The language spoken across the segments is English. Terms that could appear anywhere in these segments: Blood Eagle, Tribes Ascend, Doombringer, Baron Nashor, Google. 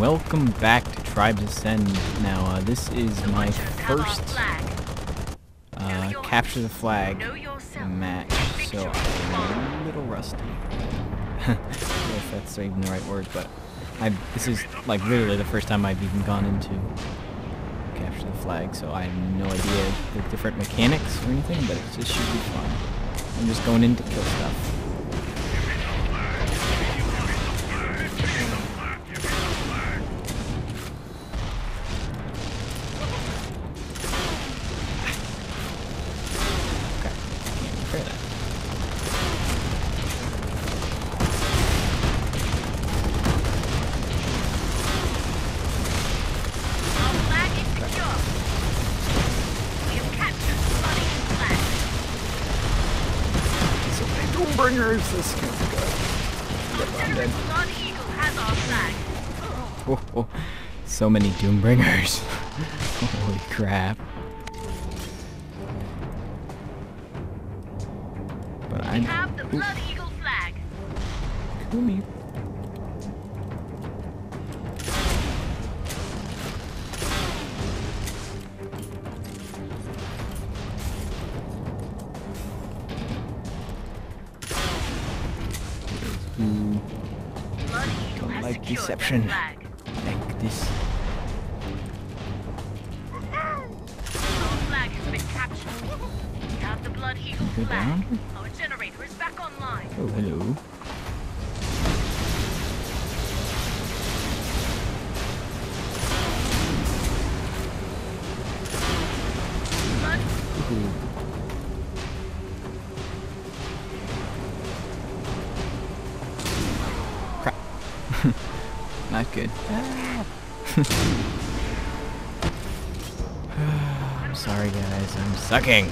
welcome back to Tribes Ascend. Now, this is my first capture the flag match, so I'm a little rusty. I don't know if that's even the right word, but this is like literally the first time I've even gone into capture the flag, so I have no idea the different mechanics or anything, but it just should be fun. I'm just going in to kill stuff. Doombringer is this kind of guy. Blood Eagle has our flag. Oh, oh, so many Doombringers. Holy crap. But I have the Blood Eagle flag. Come here. Don't like deception. Like this. Our flag has been captured. We have the Blood Eagle flag. Our generator is back online. Oh, hello. Not good. I'm sorry guys, I'm sucking.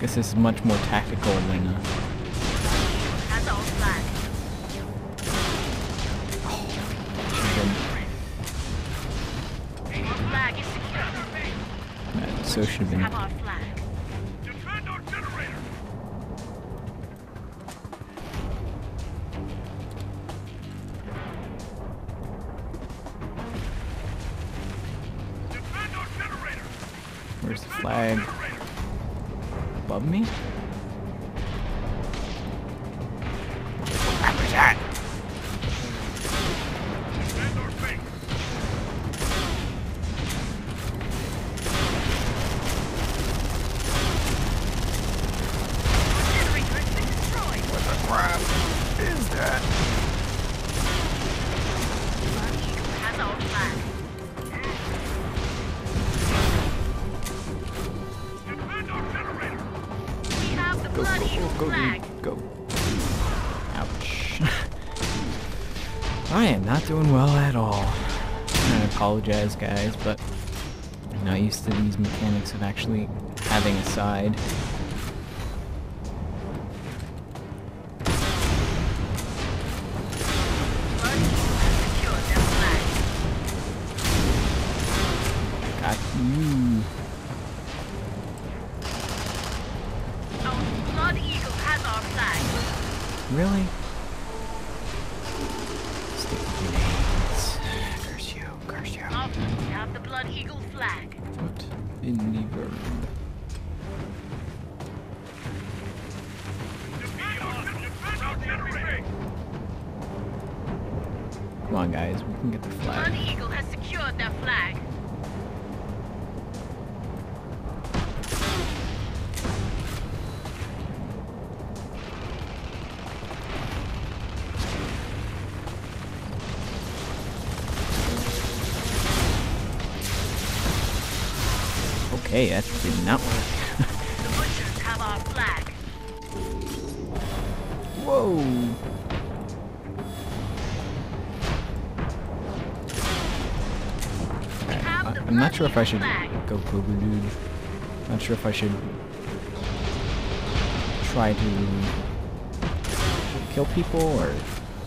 Guess this is much more tactical than so should have been. Where's the flag? Above me? What was that? What the crap is that? Has our flag. Go, go, go, go, go. Ouch. I am not doing well at all. I apologize, guys, but I'm not used to these mechanics of actually having a side. Got you. Really? Stick with your hands. Curse you, curse you. Oh, we have the Blood Eagle flag. What in the verb? Come on, guys, we can get the flag. Blood Eagle has secured their flag. Hey, that did not work. The butchers have our flag. Whoa. I'm not sure if I should go Google dude. Not sure if I should try to kill people or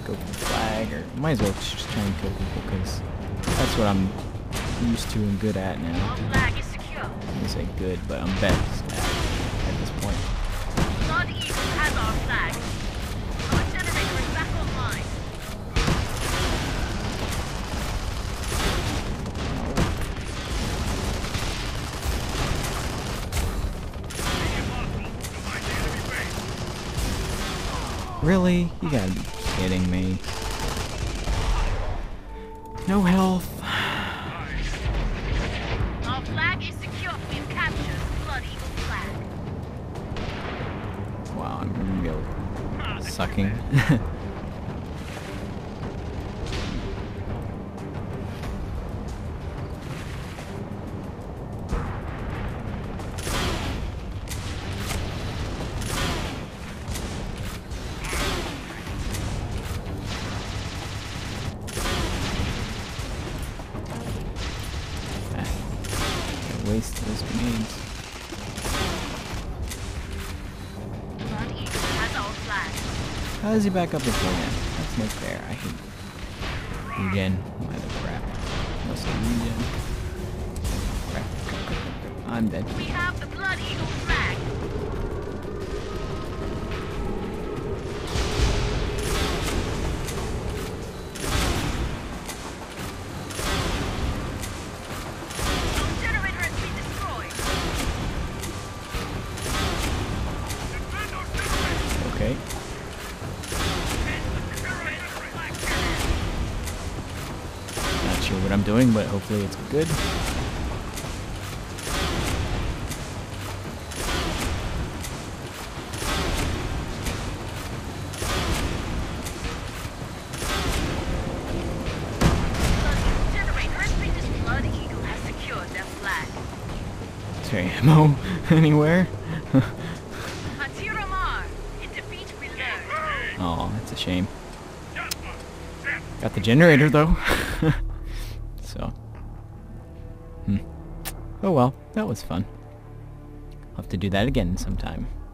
go for the flag, or might as well just try and kill people because that's what I'm used to and good at now. I'm gonna say good, but I'm bad at this point. Blood Eagle has our flag. Our generator is back online. Really? You gotta be kidding me. No health. Our flag is secure. We've captured Blood Eagle flag. Wow, I'm gonna go sucking. Waste those grenades. How does he back up this way again? That's not fair. I hate regen. Why the crap? Mostly regen. Crap. I'm dead. We have the Blood Eagle flag. What I'm doing, but hopefully it's good. Is there ammo anywhere? Oh, that's a shame. Got the generator though. So, oh well, that was fun. I'll have to do that again sometime.